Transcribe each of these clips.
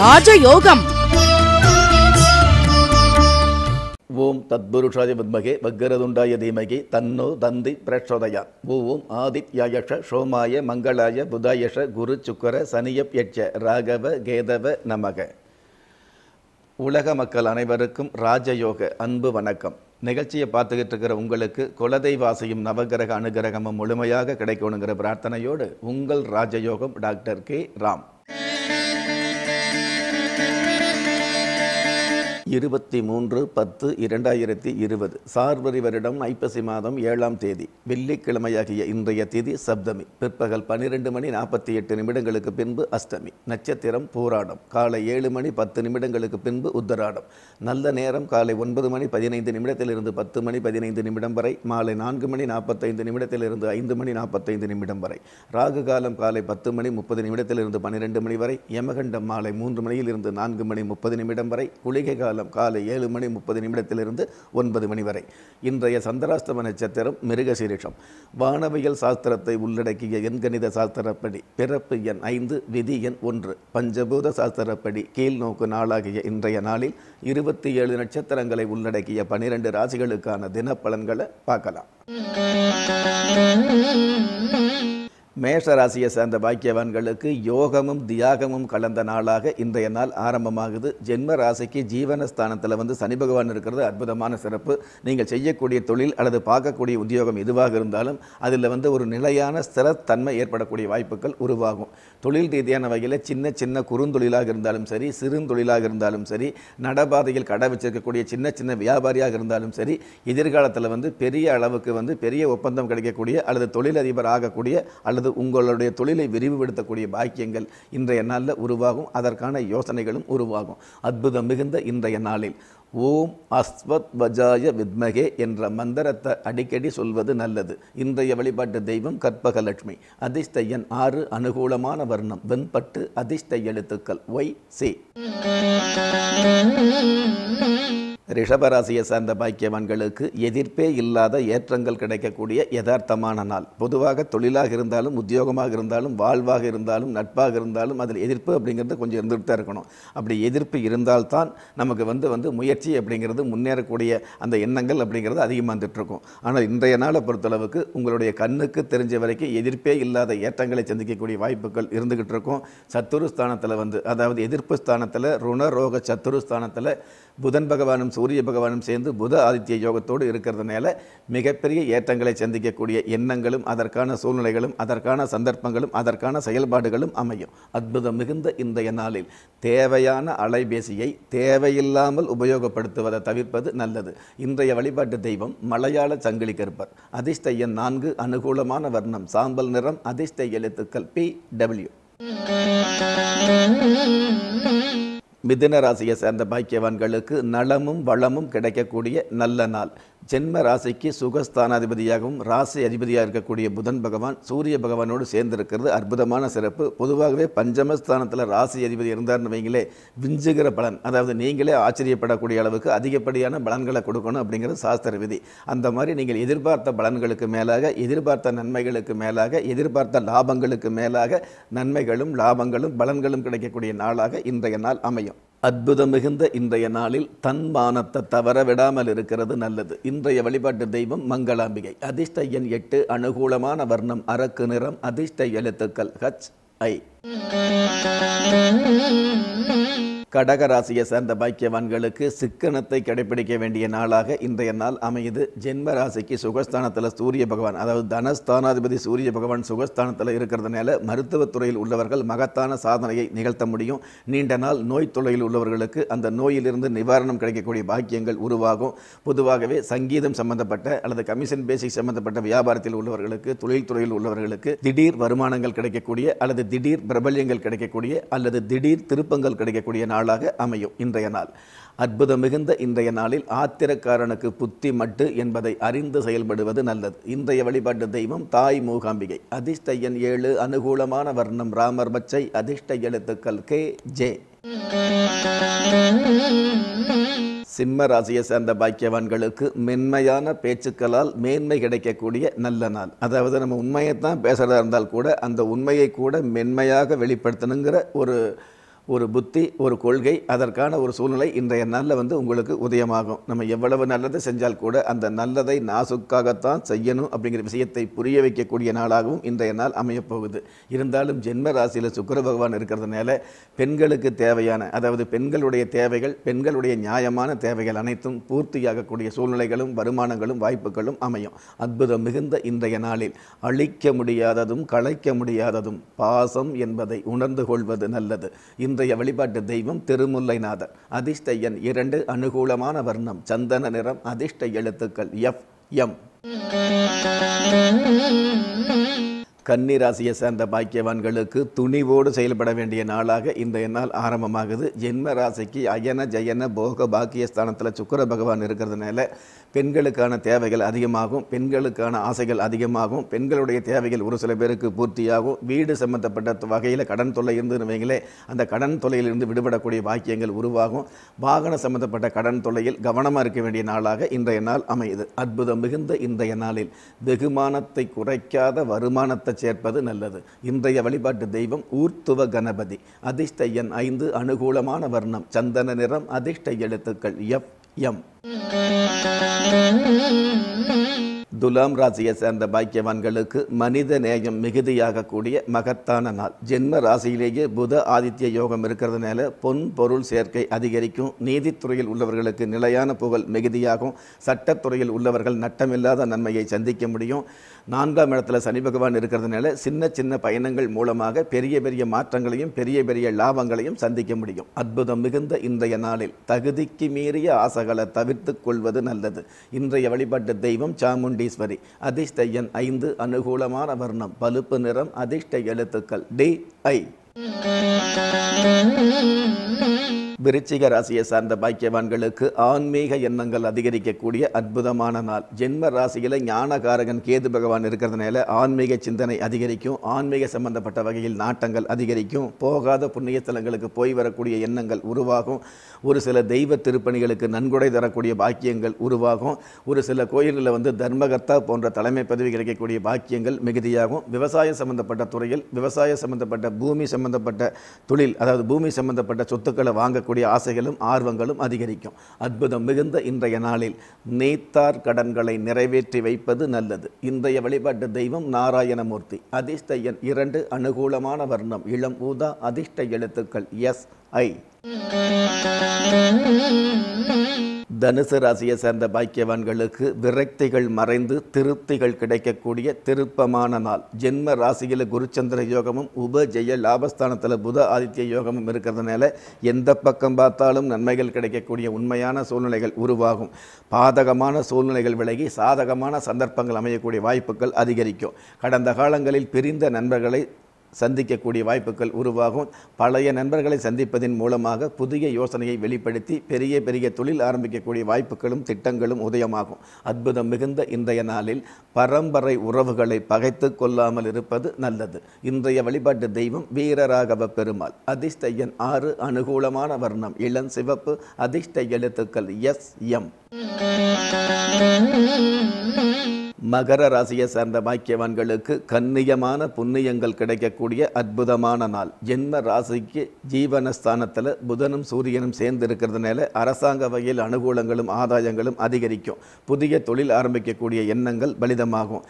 राजयोगम। ओम तद्पुरुषाय विद्महे वक्रतुण्डाय धीमहि तन्नो दन्ति प्रचोदयात्। ओम आदित्याय सोमाय मंगलाय बुधाय गुरु शुक्र शनियभ्यश्च राघव केदव नमः। उलग मक्कल अनैवरुक्कुम राजयोग अन्बु वणक्कम। निगழ்ச்சியை பார்த்துக்கிட்டு இருக்கிற உங்களுக்கு குலதெய்வாசியும் நவகிரக அனுகிரகமும் முழுமையாக கிடைக்கணும்ங்கற பிரார்த்தனையோடு உங்கள் ராஜயோகம் டாக்டர் கே ராம்। 23-10-2020 சார்வரி வருடம் ஐப்பசி மாதம் 7ஆம் தேதி வெள்ளிக்கிழமையாகிய இன்றைய தேதி சப்தமி, பிற்பகல் 12:48 பின்பு அஷ்டமி, நட்சத்திரம் பூராடம், காலை 7:10 பின்பு உத்தராடம், நல்ல நேரம் காலை 9:15 10 மணி 15 நிமிடம் வரை, மாலை 4:45 5:45 நிமிடம் வரை, ராகு காலம் காலை 10:30 12 மணி வரை, யமகண்டம் மாலை 3 மணியிலிருந்து 4:30 நிமிடம் வரை, குளிகை காலம் காலை 7:30 9 மணி வரை। இன்றைய சந்திராஷ்டம நட்சத்திரம் மிருகசீரிஷம்। வானவியல் சாஸ்திரத்தை உள்ளடக்கிய எண்கணித சாஸ்திரப்படி பிறப்பு எண் 5 விதி எண் 1 பஞ்சபூத சாஸ்திரப்படி கீழ்நோக்கு நாளாகிய இன்றைய நாளில் 27 நட்சத்திரங்களை உள்ளடக்கிய 12 ராசிகளுக்கான தினப்பலன்களை பார்க்கலாம்। மேஷராசியை சேர்ந்த பாக்கியவான்களுக்கு யோகமும் தியாகமும் கலந்த நாளாக இன்றைய நாள் ஆரம்பமாகுது। ஜென்ம ராசிக்கு ஜீவனஸ்தானத்தில் வந்து சனி பகவான் இருக்கிறது அற்புதமான சிறப்பு। நீங்கள் செய்யக்கூடிய தொழில் அல்லது பார்க்கக்கூடிய உத்தியோகம் எதுவாக இருந்தாலும் அதில் வந்து ஒரு நிலையான ஸ்திரத்தன்மை ஏற்படக்கூடிய வாய்ப்புகள் உருவாகும்। தொழில் ரீதியான வகையில் சின்ன சின்ன குறுந்தொழிலாக இருந்தாலும் சரி, சிறுந்தொழிலாக இருந்தாலும் சரி, நடபாதையில் கடை வச்சிருக்கக்கூடிய சின்ன சின்ன வியாபாரியாக இருந்தாலும் சரி, எதிர்காலத்தில் வந்து பெரிய அளவுக்கு வந்து பெரிய ஒப்பந்தம் கிடைக்கக்கூடிய அல்லது தொழிலதிபர் ஆகக்கூடிய அல்லது உங்களுடைய தொழிலை விரிவுபடுத்தக்கூடிய பாக்கியங்கள் இன்றைய நாளில் உருவாகும்। அதற்கான யோசனைகளும் உருவாகும்। அற்புதம் மிகுந்த இன்றைய நாளில் ஓம் அஸ்வத்வஜாய வித்மகே என்ற மந்திரத்தை அடிக்கடி சொல்வது நல்லது। இன்றைய வழிபாட்டு தெய்வம் கற்பகலட்சுமி। அதிர்ஷ்ட எண் 6, அனுகூலமான வர்ணம் வெண்பட்டு, அதிர்ஷ்ட எழுத்துக்கள் YC। ரிஷபராசியை சார்ந்த பாக்கியவான்களுக்கு எதிர்ப்பே இல்லாத ஏற்றங்கள் கிடைக்கக்கூடிய யதார்த்தமான நாள்। பொதுவாக தொழிலாக இருந்தாலும் உத்தியோகமாக இருந்தாலும் வாழ்வாக இருந்தாலும் நட்பாக இருந்தாலும் அதில் எதிர்ப்பு அப்படிங்கிறது கொஞ்சம் இருந்துகிட்டு தான் இருக்கணும்। அப்படி எதிர்ப்பு இருந்தால்தான் நமக்கு வந்து வந்து முயற்சி அப்படிங்கிறது முன்னேறக்கூடிய அந்த எண்ணங்கள் அப்படிங்கிறது அதிகமாக வந்துட்டுருக்கும்। ஆனால் இன்றைய நாளை பொறுத்தளவுக்கு உங்களுடைய கண்ணுக்கு தெரிஞ்ச வரைக்கும் எதிர்ப்பே இல்லாத ஏற்றங்களை சந்திக்கக்கூடிய வாய்ப்புகள் இருந்துகிட்டு இருக்கும்। சத்துருஸ்தானத்தில் வந்து அதாவது எதிர்ப்பு ஸ்தானத்தில் ருணரோக சத்துருஸ்தானத்தில் புதன் பகவானும் சூரிய பகவானும் சேர்ந்து புத ஆதித்ய யோகத்தோடு இருக்கிறதுனால மிகப்பெரிய ஏற்றங்களை சந்திக்கக்கூடிய எண்ணங்களும் அதற்கான சூழ்நிலைகளும் அதற்கான சந்தர்ப்பங்களும் அதற்கான செயல்பாடுகளும் அமையும்। அற்புதம் மிகுந்த இன்றைய நாளில் தேவையான அலைபேசியை தேவையில்லாமல் உபயோகப்படுத்துவதை தவிர்ப்பது நல்லது। இன்றைய வழிபாட்டு தெய்வம் மலையாள சங்கிலி கருப்பர்। அதிர்ஷ்ட எண் 4, அனுகூலமான வர்ணம் சாம்பல் நிறம், அதிர்ஷ்ட எழுத்துக்கள் PW। மிதுன ராசியை சேர்ந்த பாக்கியவான்களுக்கு நலமும் வளமும் கிடைக்கக்கூடிய நல்ல நாள்। ஜென்ம ராசிக்கு சுகஸ்தானாதிபதியாகவும் ராசி அதிபதியாக இருக்கக்கூடிய புதன் பகவான் சூரிய பகவானோடு சேர்ந்திருக்கிறது அற்புதமான சிறப்பு। பொதுவாகவே பஞ்சமஸ்தானத்தில் ராசி அதிபதி இருந்தார்னு வைங்களே, விஞ்சுகிற பலன், அதாவது நீங்களே ஆச்சரியப்படக்கூடிய அளவுக்கு அதிகப்படியான பலன்களை கொடுக்கணும் அப்படிங்கிறது சாஸ்திர விதி। அந்த மாதிரி நீங்கள் எதிர்பார்த்த பலன்களுக்கு மேலாக எதிர்பார்த்த நன்மைகளுக்கு மேலாக எதிர்பார்த்த லாபங்களுக்கு மேலாக நன்மைகளும் லாபங்களும் பலன்களும் கிடைக்கக்கூடிய நாளாக இன்றைய நாள் அமையும்। அற்புதம் மிகுந்த இன்றைய நாளில் தன்மானத்தை தவற விடாமல் இருக்கிறது நல்லது। இன்றைய வழிபாட்டு தெய்வம் மங்களாம்பிகை। அதிர்ஷ்ட எண் 8, அனுகூலமான வர்ணம் அரக்கு நிறம், அதிர்ஷ்ட எழுத்துக்கள் HI। கடகராசியை சேர்ந்த பாக்கியவான்களுக்கு சிக்கனத்தை கடைபிடிக்க வேண்டிய நாளாக இன்றைய நாள் அமையுது। ஜென்ம ராசிக்கு சுகஸ்தானத்தில் சூரிய பகவான் அதாவது தனஸ்தானாதிபதி சூரிய பகவான் சுகஸ்தானத்தில் இருக்கிறதுனால மருத்துவத்துறையில் உள்ளவர்கள் மகத்தான சாதனையை நிகழ்த்த முடியும்। நீண்ட நாள் நோய் தொழில் உள்ளவர்களுக்கு அந்த நோயிலிருந்து நிவாரணம் கிடைக்கக்கூடிய பாக்கியங்கள் உருவாகும்। பொதுவாகவே சங்கீதம் சம்பந்தப்பட்ட அல்லது கமிஷன் பேசிக் சம்பந்தப்பட்ட வியாபாரத்தில் உள்ளவர்களுக்கு தொழில்துறையில் உள்ளவர்களுக்கு திடீர் வருமானங்கள் கிடைக்கக்கூடிய அல்லது திடீர் பிரபல்யங்கள் கிடைக்கக்கூடிய அல்லது திடீர் திருப்பங்கள் கிடைக்கக்கூடிய நாளாக அமையும் இன்றைய நாள்। அற்புதம் மிகுந்த இன்றைய நாளில் ஆத்திரக்காரனுக்கு புத்தி மட்டு என்பதை அறிந்து செயல்படுவது நல்லது। இன்றைய வழிபாட்டு தெய்வம் தாய் மூகாம்பிகை। அதிர்ஷ்ட எண் 7, அனுகூலமான வர்ணம் ராமர் பச்சை, அதிர்ஷ்ட எழுத்துக்கள் KJ। சிம்ம ராசியை சேர்ந்த பாக்கியவான்களுக்கு மென்மையான பேச்சுக்களால் மேன்மை கிடைக்கக்கூடிய நல்ல நாள்। அதாவது நம்ம உண்மையைத்தான் பேசுகிறதா இருந்தால் கூட அந்த உண்மையை கூட மென்மையாக வெளிப்படுத்தணுங்கிற ஒரு ஒரு புத்தி ஒரு கொள்கை அதற்கான ஒரு சூழ்நிலை இன்றைய நாளில் வந்து உங்களுக்கு உதயமாகும். நம்ம எவ்வளவு நல்லது செஞ்சால் கூட அந்த நல்லதை நாசுக்காகத்தான் செய்யணும் அப்படிங்கிற விஷயத்தை புரிய வைக்கக்கூடிய நாளாகவும் இன்றைய நாள் அமையப்போகுது. இருந்தாலும் ஜென்ம ராசியில் சுக்கிர பகவான் இருக்கிறதுனால பெண்களுக்கு தேவையான, அதாவது பெண்களுடைய தேவைகள், பெண்களுடைய நியாயமான தேவைகள் அனைத்தும் பூர்த்தியாகக்கூடிய சூழ்நிலைகளும் வருமானங்களும் வாய்ப்புகளும் அமையும். அற்புதம் மிகுந்த இன்றைய நாளில் அழிக்க முடியாததும் கலைக்க முடியாததும் பாசம் என்பதை உணர்ந்து கொள்வது நல்லது. இன்றைய வழிபாட்டு தெய்வம் திருமுல்லைநாதர். அதிர்ஷ்ட எண் 2, அனுகூலமான வர்ணம் சந்தன நிறம், அதிர்ஷ்ட எழுத்துக்கள் எஃப் எம். கன்னிராசியை சேர்ந்த பாக்கியவான்களுக்கு துணிவோடு செயல்பட வேண்டிய நாளாக இன்றைய நாள் ஆரம்பமாகுது. ஜென்ம ராசிக்கு அயன ஜயன போக பாக்கியஸ்தானத்தில் சுக்கிர பகவான் இருக்கிறதுனால பெண்களுக்கான தேவைகள் அதிகமாகும், பெண்களுக்கான ஆசைகள் அதிகமாகும், பெண்களுடைய தேவைகள் ஒரு சில பேருக்கு பூர்த்தியாகும். வீடு சம்பந்தப்பட்ட வகையில் கடன் தொல்லை இருந்துங்களே, அந்த கடன் தொல்லையிலிருந்து விடுபடக்கூடிய வாக்கியங்கள் உருவாகும். வாகனம் சம்பந்தப்பட்ட கடன் தொல்லையில் கவனமாக இருக்க வேண்டிய நாளாக இன்றைய நாள் அமையுது. அற்புதம் மிகுந்த இன்றைய நாளில் வெகுமானத்தை குறைக்காத வருமானத்தை சேர்ப்பது நல்லது. இன்றைய வழிபாட்டு தெய்வம் ஊர்த்துவ கணபதி. அதிர்ஷ்ட எண் 5, அனுகூலமான வர்ணம் சந்தன நிறம், அதிர்ஷ்ட எழுத்துக்கள் எஃப் எம். துலாம் ராசியை சேர்ந்த பாக்கியவான்களுக்கு மனித நேயம் மிகுதியாகக்கூடிய மகத்தான நாள். ஜென்ம ராசியிலேயே புத ஆதித்ய யோகம் இருக்கிறதுனால பொன் பொருள் சேர்க்கை அதிகரிக்கும். நீதித்துறையில் உள்ளவர்களுக்கு நிலையான புகழ் மிகுதியாகும். சட்டத்துறையில் உள்ளவர்கள் நட்டமில்லாத நன்மையை சந்திக்க முடியும். 4ஆம் இடத்துல சனி பகவான் இருக்கிறதுனால சின்ன சின்ன பயணங்கள் மூலமாக பெரிய பெரிய மாற்றங்களையும் பெரிய பெரிய லாபங்களையும் சந்திக்க முடியும். அற்புதம் மிகுந்த இன்றைய நாளில் தகுதிக்கு மீறிய ஆசைகளை தவிர்த்து கொள்வது நல்லது. இன்றைய வழிபாட்டு தெய்வம் சாமுண்டி. அதிர்ஷ்ட எண் 5, அனுகூலமான வர்ணம் பழுப்பு நிறம், அதிர்ஷ்ட எழுத்துக்கள் டி ஐ. விருச்சிக ராசியை சார்ந்த பாக்கியவான்களுக்கு ஆன்மீக எண்ணங்கள் அதிகரிக்கக்கூடிய அற்புதமான நாள். ஜென்ம ராசியில் ஞானகாரகன் கேது பகவான் இருக்கிறதுனால ஆன்மீக சிந்தனை அதிகரிக்கும். ஆன்மீக சம்பந்தப்பட்ட வகையில் நாட்டங்கள் அதிகரிக்கும். போகாத புண்ணிய ஸ்தலங்களுக்கு போய் வரக்கூடிய எண்ணங்கள் உருவாகும். ஒரு சில தெய்வ திருப்பணிகளுக்கு நன்கொடை தரக்கூடிய பாக்கியங்கள் உருவாகும். ஒரு சில கோயில்களில் வந்து தர்மகர்த்தா போன்ற தலைமை பதவி கிடைக்கக்கூடிய பாக்கியங்கள் மிகுதியாகும். விவசாயம் சம்பந்தப்பட்ட துறையில், விவசாயம் சம்பந்தப்பட்ட பூமி சம்பந்தப்பட்ட தொழில், அதாவது பூமி சம்பந்தப்பட்ட சொத்துக்களை வாங்க ஆசைகளும் ஆர்வங்களும் அதிகரிக்கும். அற்புதம் மிகுந்த இன்றைய நாளில் நீத்தார் கடன்களை நிறைவேற்றி வைப்பது நல்லது. இன்றைய வழிபாட்டு தெய்வம் நாராயணமூர்த்தி. அதிர்ஷ்ட எண் 2, அனுகூலமான வர்ணம் இளம் ஊதா, அதிர்ஷ்ட எழுத்துக்கள் எஸ் ஐ. தனுசு ராசியை சேர்ந்த பாக்கியவான்களுக்கு விரக்திகள் மறைந்து திருப்திகள் கிடைக்கக்கூடிய திருப்பமான நாள். ஜென்ம ராசியில் குருச்சந்திர யோகமும் உபஜெய லாபஸ்தானத்தில் புத ஆதித்ய யோகமும் இருக்கிறதுனால எந்த பக்கம் பார்த்தாலும் நன்மைகள் கிடைக்கக்கூடிய உண்மையான சூழ்நிலைகள் உருவாகும். பாதகமான சூழ்நிலைகள் விலகி சாதகமான சந்தர்ப்பங்கள் அமையக்கூடிய வாய்ப்புகள் அதிகரிக்கும். கடந்த காலங்களில் பிரிந்த நண்பர்களை சந்திக்கக்கூடிய வாய்ப்புகள் உருவாகும். பழைய நண்பர்களை சந்திப்பதின் மூலமாக புதிய யோசனையை வெளிப்படுத்தி பெரிய பெரிய தொழில் ஆரம்பிக்கக்கூடிய வாய்ப்புகளும் திட்டங்களும் உதயமாகும். அற்புதம் மிகுந்த இன்றைய நாளில் பரம்பரை உறவுகளை பகைத்து கொள்ளாமல் இருப்பது நல்லது. இன்றைய வழிபாட்டு தெய்வம் வீரராகவ பெருமாள். அதிர்ஷ்ட எண் 6, அனுகூலமான வர்ணம் இளம் சிவப்பு, அதிர்ஷ்ட எழுத்துக்கள் எஸ் எம். மகர ராசியை சார்ந்த பாக்கியவான்களுக்கு கண்ணியமான புண்ணியங்கள் கிடைக்கக்கூடிய அற்புதமான நாள். ஜென்ம ராசிக்கு ஜீவனஸ்தானத்தில் புதனும் சூரியனும் சேர்ந்து இருக்கிறதுனால அரசாங்க வகையில் அனுகூலங்களும் ஆதாயங்களும் அதிகரிக்கும். புதிய தொழில் ஆரம்பிக்கக்கூடிய எண்ணங்கள் பலிதமாகும்.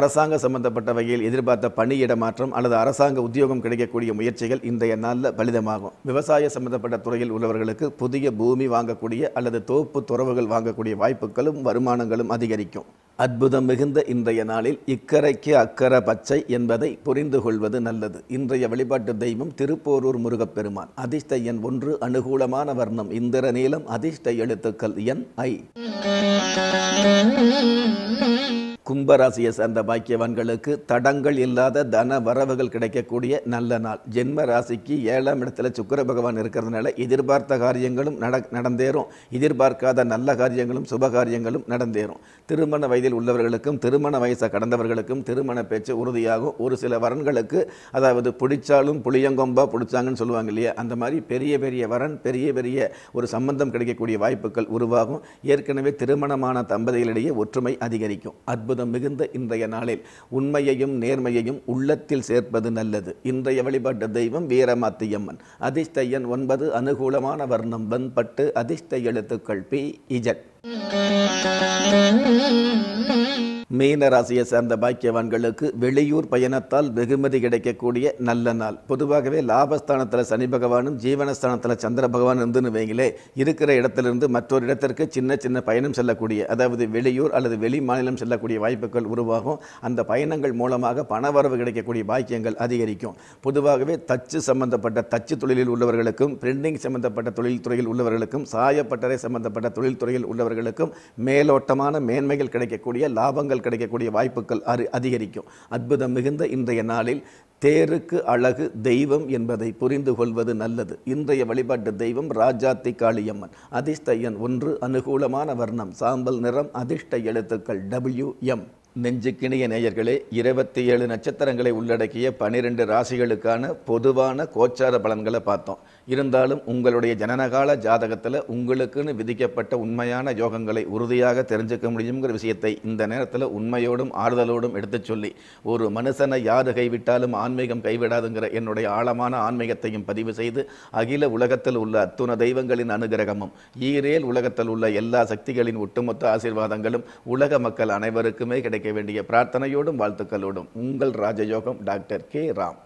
அரசாங்க சம்பந்தப்பட்ட வகையில் எதிர்பார்த்த பணியிட மாற்றம் அல்லது அரசாங்க உத்தியோகம் கிடைக்கக்கூடிய முயற்சிகள் இன்றைய நாளில் பலிதமாகும். விவசாய சம்பந்தப்பட்ட துறையில் உள்ளவர்களுக்கு புதிய பூமி வாங்கக்கூடிய அல்லது தோப்பு துறவுகள் வாங்கக்கூடிய வாய்ப்புகளும் வருமானங்களும் அதிகரிக்கும். அற்புதம் மிகுந்த இன்றைய நாளில் இக்கரைக்கு அக்கறை பச்சை என்பதை புரிந்து கொள்வது நல்லது. இன்றைய வழிபாட்டு தெய்வம் திருப்போரூர் முருகப்பெருமான். அதிர்ஷ்ட எண் 1, அனுகூலமான வர்ணம் இந்திர நீலம், அதிர்ஷ்ட எழுத்துக்கள் என் ஐ. கும்பராசியை சார்ந்த பாக்கியவான்களுக்கு தடங்கள் இல்லாத தன வரவுகள் கிடைக்கக்கூடிய நல்ல நாள். ஜென்ம ராசிக்கு 7ஆம் இடத்துல சுக்கிர பகவான் இருக்கிறதுனால எதிர்பார்த்த காரியங்களும் நடந்தேறும். எதிர்பார்க்காத நல்ல காரியங்களும் சுப காரியங்களும் நடந்தேறும். திருமண வயதில் உள்ளவர்களுக்கும் திருமண வயசை கடந்தவர்களுக்கும் திருமண பேச்சு உறுதியாகும். ஒரு சில வரன்களுக்கு, அதாவது பிடிச்சாலும் புளியங்கொம்பா பிடிச்சாங்கன்னு சொல்லுவாங்க இல்லையா, அந்த மாதிரி பெரிய பெரிய வரன் பெரிய பெரிய ஒரு சம்பந்தம் கிடைக்கக்கூடிய வாய்ப்புகள் உருவாகும். ஏற்கனவே திருமணமான தம்பதிகளிடையே ஒற்றுமை அதிகரிக்கும். அற்புதம் புனிதம் மிகுந்த இன்றைய நாளில் உண்மையையும் நேர்மையையும் உள்ளத்தில் சேர்ப்பது நல்லது. இன்றைய வழிபாட்டு தெய்வம் வீரமாத்தியம்மன். அதிர்ஷ்ட எண் 9. அனுகூலமான வர்ணம் வெண்பட்டு. அதிர்ஷ்ட எழுத்துக்கள் பி, இஜட். மீன ராசியை சார்ந்த பாக்கியவான்களுக்கு வெளியூர் பயணத்தால் வெகுமதி கிடைக்கக்கூடிய நல்ல நாள். பொதுவாகவே லாபஸ்தானத்தில் சனி பகவானும் ஜீவனஸ்தானத்தில் சந்திர பகவான் இருந்துன்னு வைங்களே, இருக்கிற இடத்திலிருந்து மற்றொரு இடத்திற்கு சின்ன சின்ன பயணம் செல்லக்கூடிய, அதாவது வெளியூர் அல்லது வெளி மாநிலம் செல்லக்கூடிய வாய்ப்புகள் உருவாகும். அந்த பயணங்கள் மூலமாக பணவரவு கிடைக்கக்கூடிய பாக்கியங்கள் அதிகரிக்கும். பொதுவாகவே தச்சு சம்பந்தப்பட்ட தச்சு தொழிலில் உள்ளவர்களுக்கும், பிரிண்டிங் சம்பந்தப்பட்ட தொழில் துறையில் உள்ளவர்களுக்கும், சாயப்பட்டறை சம்பந்தப்பட்ட தொழில் துறையில் உள்ளவர்களுக்கும் மேலோட்டமான மேன்மைகள் கிடைக்கக்கூடிய, லாபங்கள் கிடைக்கக்கூடிய வாய்ப்புகள் அதிகரிக்கும். அற்புதம் மிகுந்த இன்றைய நாளில் தேருக்கு அழகு தெய்வம் என்பதை புரிந்து கொள்வது நல்லது. இன்றைய வழிபாட்டு தெய்வம் ராஜாத்தி காளியம்மன். அதிர்ஷ்ட எண் 1. அனுகூலமான வர்ணம் சாம்பல் நிறம். அதிர்ஷ்ட எழுத்துக்கள் WM. நெஞ்சுக்கிணிய நேயர்களே, 27 நட்சத்திரங்களை உள்ளடக்கிய 12 ராசிகளுக்கான பொதுவான கோச்சார பலன்களை பார்த்தோம். இருந்தாலும் உங்களுடைய ஜனனகால ஜாதகத்தில் உங்களுக்குன்னு விதிக்கப்பட்ட உண்மையான யோகங்களை உறுதியாக தெரிஞ்சுக்க முடியுங்கிற விஷயத்தை இந்த நேரத்தில் உண்மையோடும் ஆறுதலோடும் எடுத்து சொல்லி, ஒரு மனுஷனை யார் கைவிட்டாலும் ஆன்மீகம் கைவிடாதுங்கிற என்னுடைய ஆழமான ஆன்மீகத்தையும் பதிவு செய்து, அகில உலகத்தில் உள்ள அத்துணை தெய்வங்களின் அனுகிரகமும், ஈரேல் உலகத்தில் உள்ள எல்லா சக்திகளின் ஒட்டுமொத்த ஆசீர்வாதங்களும் உலக மக்கள் அனைவருக்குமே கிடைக்க வேண்டிய பிரார்த்தனையோடும் வாழ்த்துக்களோடும் உங்கள் ராஜயோகம் டாக்டர் கே. ராம்.